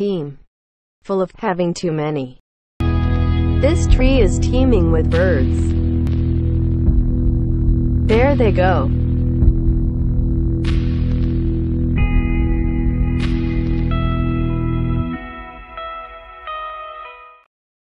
teem. Full of having too many. This tree is teeming with birds. There they go.